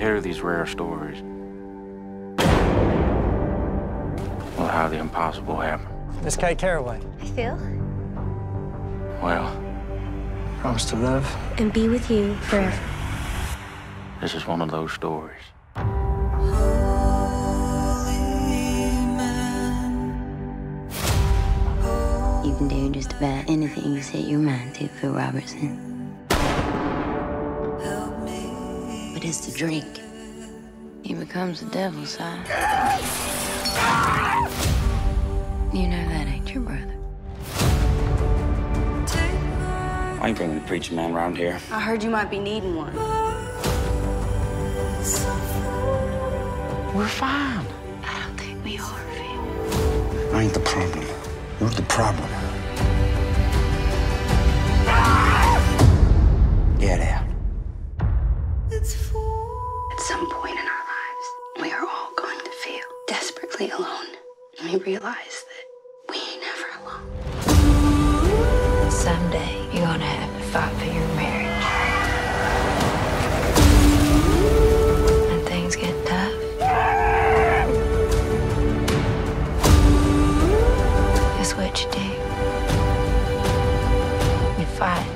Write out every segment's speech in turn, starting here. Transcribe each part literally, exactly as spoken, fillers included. hear these rare stories on how the impossible happened. Miss Kay Carraway. Hi, Phil. Well, promise to love and be with you forever. This is one of those stories. You can do just about anything you set your mind to, Phil Robertson. But it's the drink. He becomes the devil, son. You know that ain't your brother. I ain't bringing a preacher man around here. I heard you might be needing one. We're fine. I don't think we are, Phil. I ain't the problem. You're the problem. Get out. At some point in our lives, we are all going to feel desperately alone. And we realize that we ain't never alone. Someday, you're gonna have to fight for your marriage. When things get tough, it's what you do. You fight.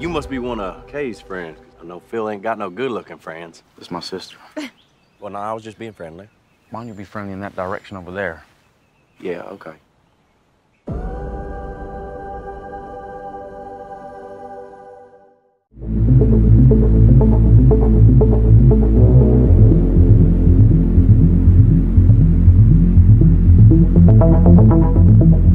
You must be one of Kay's friends. I know Phil ain't got no good-looking friends. It's my sister. Well, no, I was just being friendly. Why don't you be friendly in that direction over there? Yeah, okay.